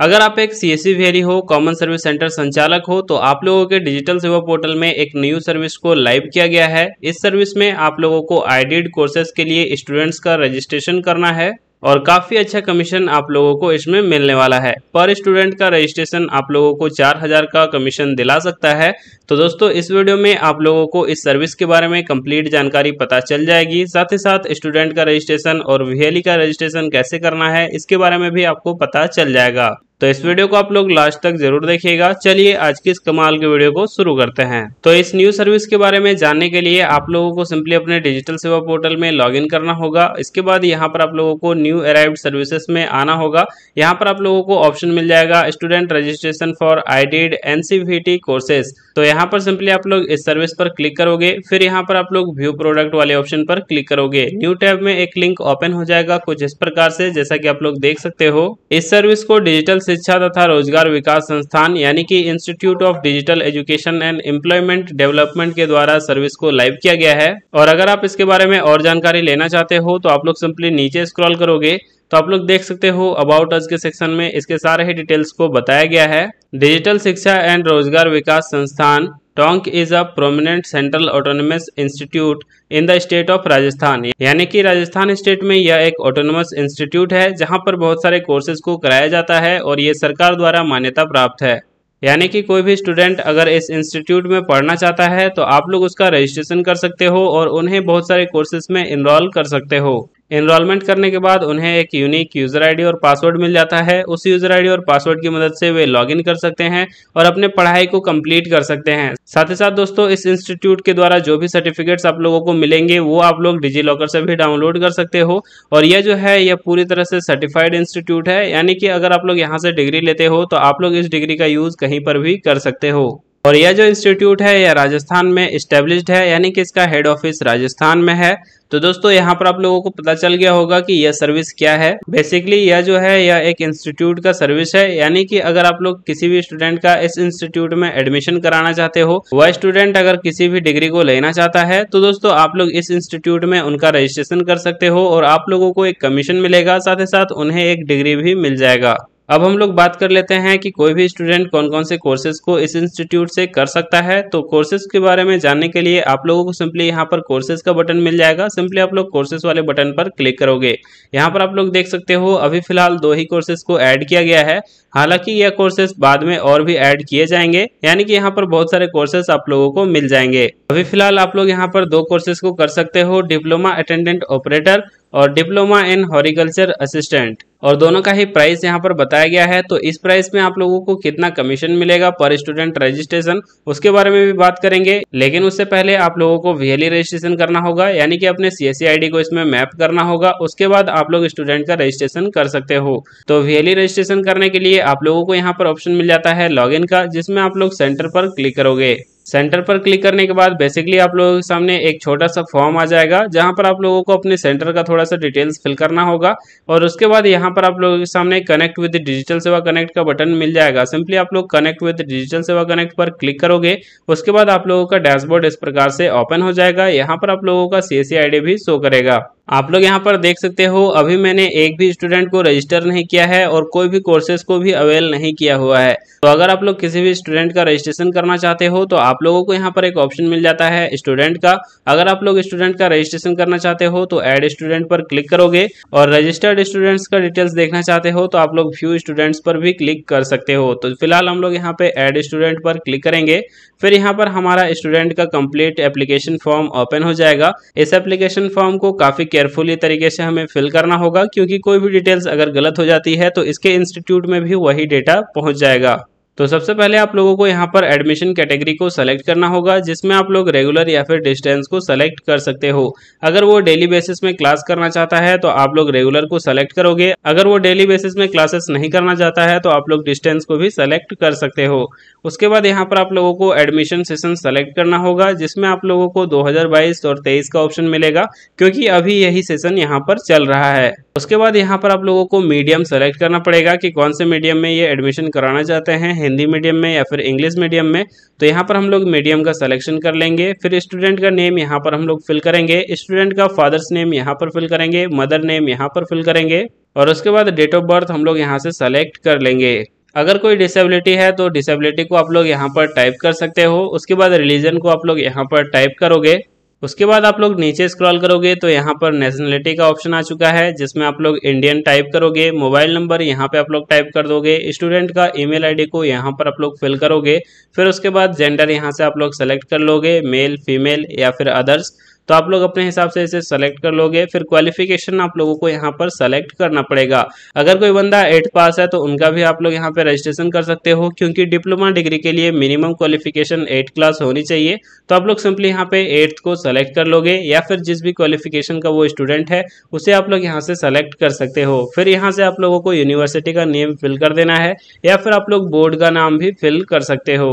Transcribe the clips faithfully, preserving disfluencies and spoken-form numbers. अगर आप एक सी एस सी वेरी हो, कॉमन सर्विस सेंटर संचालक हो, तो आप लोगों के डिजिटल सेवा पोर्टल में एक न्यू सर्विस को लाइव किया गया है। इस सर्विस में आप लोगों को आईडीड कोर्सेज के लिए स्टूडेंट्स का रजिस्ट्रेशन करना है और काफी अच्छा कमीशन आप लोगों को इसमें मिलने वाला है। पर स्टूडेंट का रजिस्ट्रेशन आप लोगों को चार हजार का कमीशन दिला सकता है। तो दोस्तों, इस वीडियो में आप लोगों को इस सर्विस के बारे में कंप्लीट जानकारी पता चल जाएगी। साथ ही साथ स्टूडेंट का रजिस्ट्रेशन और वीएलई का रजिस्ट्रेशन कैसे करना है इसके बारे में भी आपको पता चल जाएगा। तो इस वीडियो को आप लोग लास्ट तक जरूर देखिएगा। चलिए आज की इस कमाल के वीडियो को शुरू करते हैं। तो इस न्यू सर्विस के बारे में जानने के लिए आप लोगों को सिंपली अपने डिजिटल सेवा पोर्टल में लॉगिन करना होगा। इसके बाद यहाँ पर आप लोगों को न्यू अराइव्ड सर्विसेज में आना होगा। यहाँ पर आप लोगों को ऑप्शन मिल जाएगा student registration for आईडीड NCVT courses. तो यहाँ पर सिंपली आप लोग इस सर्विस पर क्लिक करोगे। फिर यहाँ पर आप लोग व्यू प्रोडक्ट वाले ऑप्शन पर क्लिक करोगे। न्यू टैब में एक लिंक ओपन हो जाएगा कुछ इस प्रकार से, जैसा की आप लोग देख सकते हो। इस सर्विस को डिजिटल शिक्षा तथा रोजगार विकास संस्थान यानी कि institute of digital education and employment development के द्वारा सर्विस को लाइव किया गया है। और अगर आप इसके बारे में और जानकारी लेना चाहते हो तो आप लोग सिंपली नीचे स्क्रॉल करोगे तो आप लोग देख सकते हो अबाउट अस के सेक्शन में इसके सारे ही डिटेल्स को बताया गया है। डिजिटल शिक्षा एंड रोजगार विकास संस्थान Tonk is a prominent central autonomous institute in the state of Rajasthan, यानी कि राजस्थान स्टेट में यह एक ऑटोनोमस इंस्टीट्यूट है जहां पर बहुत सारे कोर्सेज को कराया जाता है और ये सरकार द्वारा मान्यता प्राप्त है। यानी कि कोई भी स्टूडेंट अगर इस इंस्टीट्यूट में पढ़ना चाहता है तो आप लोग उसका रजिस्ट्रेशन कर सकते हो और उन्हें बहुत सारे कोर्सेज में इनरोल कर सकते हो। इनरोलमेंट करने के बाद उन्हें एक यूनिक यूजर आईडी और पासवर्ड मिल जाता है। उस यूजर आईडी और पासवर्ड की मदद से वे लॉगिन कर सकते हैं और अपने पढ़ाई को कंप्लीट कर सकते हैं। साथ ही साथ दोस्तों, इस इंस्टीट्यूट के द्वारा जो भी सर्टिफिकेट्स आप लोगों को मिलेंगे वो आप लोग डिजी लॉकर से भी डाउनलोड कर सकते हो। और यह जो है यह पूरी तरह से सर्टिफाइड इंस्टीट्यूट है, यानी कि अगर आप लोग यहाँ से डिग्री लेते हो तो आप लोग इस डिग्री का यूज कहीं पर भी कर सकते हो। और यह जो इंस्टीट्यूट है यह राजस्थान में स्टेब्लिश्ड है, यानी कि इसका हेड ऑफिस राजस्थान में है। तो दोस्तों, यहाँ पर आप लोगों को पता चल गया होगा कि यह सर्विस क्या है। बेसिकली यह जो है यह एक इंस्टीट्यूट का सर्विस है, यानी कि अगर आप लोग किसी भी स्टूडेंट का इस इंस्टीट्यूट में एडमिशन कराना चाहते हो, वह स्टूडेंट अगर किसी भी डिग्री को लेना चाहता है तो दोस्तों आप लोग इस इंस्टीट्यूट में उनका रजिस्ट्रेशन कर सकते हो और आप लोगों को एक कमीशन मिलेगा, साथ ही साथ उन्हें एक डिग्री भी मिल जाएगा। अब हम लोग बात कर लेते हैं कि कोई भी स्टूडेंट कौन कौन से कोर्सेज को इस इंस्टीट्यूट से कर सकता है। तो कोर्सेज के बारे में जानने के लिए आप लोगों को सिंपली यहाँ पर कोर्सेज का बटन मिल जाएगा। सिंपली आप लोग कोर्सेज वाले बटन पर क्लिक करोगे। यहाँ पर आप लोग देख सकते हो अभी फिलहाल दो ही कोर्सेज को ऐड किया गया है। हालांकि यह कोर्सेज बाद में और भी ऐड किए जाएंगे, यानी कि यहाँ पर बहुत सारे कोर्सेज आप लोगों को मिल जाएंगे। अभी फिलहाल आप लोग यहाँ पर दो कोर्सेज को कर सकते हो, डिप्लोमा अटेंडेंट ऑपरेटर और डिप्लोमा इन हॉर्टिकल्चर असिस्टेंट। और दोनों का ही प्राइस यहाँ पर बताया गया है। तो इस प्राइस में आप लोगों को कितना कमीशन मिलेगा पर स्टूडेंट रजिस्ट्रेशन, उसके बारे में भी बात करेंगे। लेकिन उससे पहले आप लोगों को वीएलई रजिस्ट्रेशन करना होगा, यानी कि अपने सीएससी आईडी को इसमें मैप करना होगा। उसके बाद आप लोग स्टूडेंट का रजिस्ट्रेशन कर सकते हो। तो वीएलई रजिस्ट्रेशन करने के लिए आप लोगों को यहाँ पर ऑप्शन मिल जाता है लॉगिन का, जिसमें आप लोग सेंटर पर क्लिक करोगे। सेंटर पर क्लिक करने के बाद बेसिकली आप लोगों के सामने एक छोटा सा फॉर्म आ जाएगा, जहां पर आप लोगों को अपने सेंटर का थोड़ा सा डिटेल्स फिल करना होगा। और उसके बाद यहां पर आप लोगों के सामने connect with digital Seva connect का बटन मिल जाएगा। सिंपली आप लोग connect with digital Seva connect पर क्लिक करोगे। उसके बाद आप लोगों का डैशबोर्ड इस प्रकार से ओपन हो जाएगा। यहाँ पर आप लोगों का सीएससी आईडी भी शो करेगा। आप लोग यहाँ पर देख सकते हो अभी मैंने एक भी स्टूडेंट को रजिस्टर नहीं किया है और कोई भी कोर्सेज को भी अवेल नहीं किया हुआ है। तो अगर आप लोग किसी भी स्टूडेंट का रजिस्ट्रेशन करना चाहते हो तो आप लोगों को यहाँ पर एक ऑप्शन मिल जाता है स्टूडेंट का। अगर आप लोग स्टूडेंट का रजिस्ट्रेशन करना चाहते हो तो ऐड स्टूडेंट पर क्लिक करोगे और रजिस्टर्ड स्टूडेंट्स का डिटेल्स देखना चाहते हो तो आप लोग फ्यू स्टूडेंट्स पर भी क्लिक कर सकते हो। तो फिलहाल हम लोग यहाँ पे ऐड स्टूडेंट पर क्लिक करेंगे। फिर यहाँ पर हमारा स्टूडेंट का कंप्लीट एप्लीकेशन फॉर्म ओपन हो जाएगा। इस एप्लीकेशन फॉर्म को काफी केयरफुली तरीके से हमें फिल करना होगा, क्योंकि कोई भी डिटेल्स अगर गलत हो जाती है तो इसके इंस्टीट्यूट में भी वही डेटा पहुंच जाएगा। तो सबसे पहले आप लोगों को यहाँ पर एडमिशन कैटेगरी को सेलेक्ट करना होगा, जिसमें आप लोग रेगुलर या फिर डिस्टेंस को सेलेक्ट कर सकते हो। अगर वो डेली बेसिस में क्लास करना चाहता है तो आप लोग रेगुलर को सेलेक्ट करोगे। अगर वो डेली बेसिस में क्लासेस नहीं करना चाहता है तो आप लोग डिस्टेंस को भी सेलेक्ट कर सकते हो। उसके बाद यहाँ पर आप लोगों को एडमिशन सेशन सेलेक्ट करना होगा, जिसमें आप लोगों को दो हजार बाईस और तेईस का ऑप्शन मिलेगा, क्योंकि अभी यही सेशन यहाँ पर चल रहा है। उसके बाद यहाँ पर आप लोगों को मीडियम सेलेक्ट करना पड़ेगा कि कौन से मीडियम में ये एडमिशन कराना चाहते हैं, हिंदी मीडियम में या फिर इंग्लिश मीडियम में। तो यहाँ पर हम लोग मीडियम का सिलेक्शन कर लेंगे। फिर स्टूडेंट का नेम यहाँ पर हम लोग फिल करेंगे, स्टूडेंट का फादर्स नेम यहाँ पर फिल करेंगे, मदर नेम यहाँ पर फिल करेंगे और उसके बाद डेट ऑफ बर्थ हम लोग यहाँ से सेलेक्ट कर लेंगे। अगर कोई डिसेबिलिटी है तो डिसेबिलिटी को आप लोग यहाँ पर टाइप कर सकते हो। उसके बाद रिलीजन को आप लोग यहाँ पर टाइप करोगे। उसके बाद आप लोग नीचे स्क्रॉल करोगे तो यहाँ पर नेशनलिटी का ऑप्शन आ चुका है, जिसमें आप लोग इंडियन टाइप करोगे। मोबाइल नंबर यहाँ पे आप लोग टाइप कर दोगे। स्टूडेंट का ईमेल आईडी को यहाँ पर आप लोग फिल करोगे। फिर उसके बाद जेंडर यहाँ से आप लोग सेलेक्ट कर लोगे, मेल, फीमेल या फिर अदर्स। तो आप लोग अपने हिसाब से इसे सेलेक्ट कर लोगे। फिर क्वालिफिकेशन आप लोगों को यहाँ पर सेलेक्ट करना पड़ेगा। अगर कोई बंदा एट पास है तो उनका भी आप लोग यहाँ पे रजिस्ट्रेशन कर सकते हो, क्योंकि डिप्लोमा डिग्री के लिए मिनिमम क्वालिफिकेशन एट क्लास होनी चाहिए। तो आप लोग सिंपली यहाँ पे एट्थ को सेलेक्ट कर लोगे या फिर जिस भी क्वालिफिकेशन का वो स्टूडेंट है उसे आप लोग यहाँ से सेलेक्ट कर सकते हो। फिर यहाँ से आप लोगों को यूनिवर्सिटी का नेम फिल कर देना है या फिर आप लोग बोर्ड का नाम भी फिल कर सकते हो।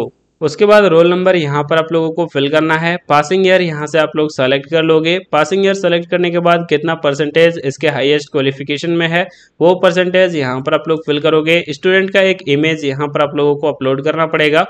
उसके बाद रोल नंबर यहाँ पर आप लोगों को फिल करना है। पासिंग ईयर यहाँ से आप लोग सेलेक्ट कर लोगे। पासिंग ईयर सेलेक्ट करने के बाद कितना परसेंटेज इसके हाईएस्ट क्वालिफिकेशन में है वो परसेंटेज यहाँ पर आप लोग फिल करोगे। स्टूडेंट का एक इमेज यहाँ पर आप लोगों को अपलोड करना पड़ेगा।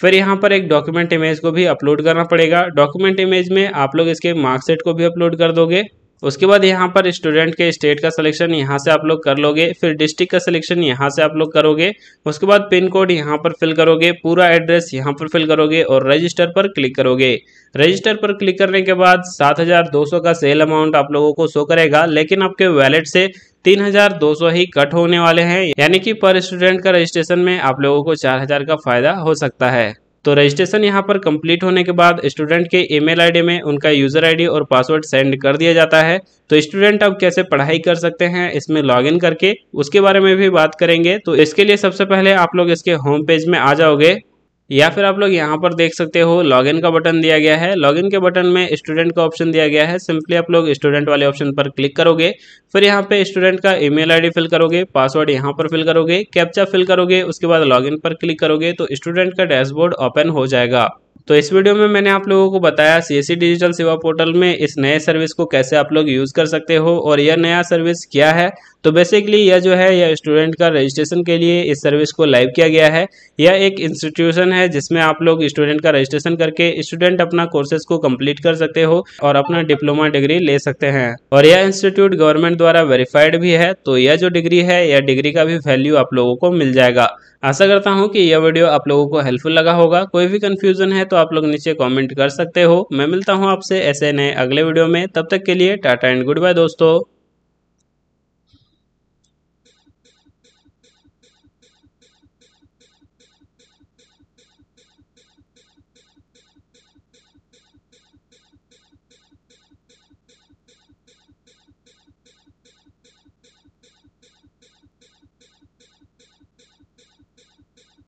फिर यहाँ पर एक डॉक्यूमेंट इमेज को भी अपलोड करना पड़ेगा। डॉक्यूमेंट इमेज में आप लोग इसके मार्कशीट को भी अपलोड कर दोगे। उसके बाद यहाँ पर स्टूडेंट के स्टेट का सिलेक्शन यहाँ से आप लोग कर लोगे। फिर डिस्ट्रिक्ट का सिलेक्शन यहाँ से आप लोग करोगे। उसके बाद पिन कोड यहाँ पर फिल करोगे, पूरा एड्रेस यहाँ पर फिल करोगे और रजिस्टर पर क्लिक करोगे। रजिस्टर पर क्लिक करने के बाद सात हज़ार दो सौ का सेल अमाउंट आप लोगों को शो करेगा, लेकिन आपके वैलेट से तीन हज़ार दो सौ ही कट होने वाले हैं, यानी कि पर स्टूडेंट का रजिस्ट्रेशन में आप लोगों को चार हज़ार का फायदा हो सकता है। तो रजिस्ट्रेशन यहाँ पर कंप्लीट होने के बाद स्टूडेंट के ईमेल आईडी में उनका यूज़र आईडी और पासवर्ड सेंड कर दिया जाता है। तो स्टूडेंट अब कैसे पढ़ाई कर सकते हैं इसमें लॉगिन करके, उसके बारे में भी बात करेंगे। तो इसके लिए सबसे पहले आप लोग इसके होम पेज में आ जाओगे या फिर आप लोग यहाँ पर देख सकते हो लॉगिन का बटन दिया गया है। लॉगिन के बटन में स्टूडेंट का ऑप्शन दिया गया है, सिंपली आप लोग स्टूडेंट वाले ऑप्शन पर क्लिक करोगे। फिर यहाँ पे स्टूडेंट का ईमेल आईडी फिल करोगे, पासवर्ड यहाँ पर फिल करोगे, कैप्चा फिल करोगे। उसके बाद लॉगिन पर क्लिक करोगे तो स्टूडेंट का डैशबोर्ड ओपन हो जाएगा। तो इस वीडियो में मैंने आप लोगों को बताया सीएससी डिजिटल सेवा पोर्टल में इस नए सर्विस को कैसे आप लोग यूज़ कर सकते हो और यह नया सर्विस क्या है। तो बेसिकली यह जो है यह स्टूडेंट का रजिस्ट्रेशन के लिए इस सर्विस को लाइव किया गया है। यह एक इंस्टीट्यूशन है जिसमें आप लोग स्टूडेंट का रजिस्ट्रेशन करके स्टूडेंट अपना कोर्सेज को कंप्लीट कर सकते हो और अपना डिप्लोमा डिग्री ले सकते हैं, और यह इंस्टीट्यूट गवर्नमेंट द्वारा वेरीफाइड भी है। तो यह जो डिग्री है यह डिग्री का भी वैल्यू आप लोगों को मिल जाएगा। आशा करता हूँ कि यह वीडियो आप लोगों को हेल्पफुल लगा होगा। कोई भी कन्फ्यूजन है तो आप लोग नीचे कमेंट कर सकते हो। मैं मिलता हूँ आपसे ऐसे नए अगले वीडियो में, तब तक के लिए टाटा एंड गुड बाय दोस्तों।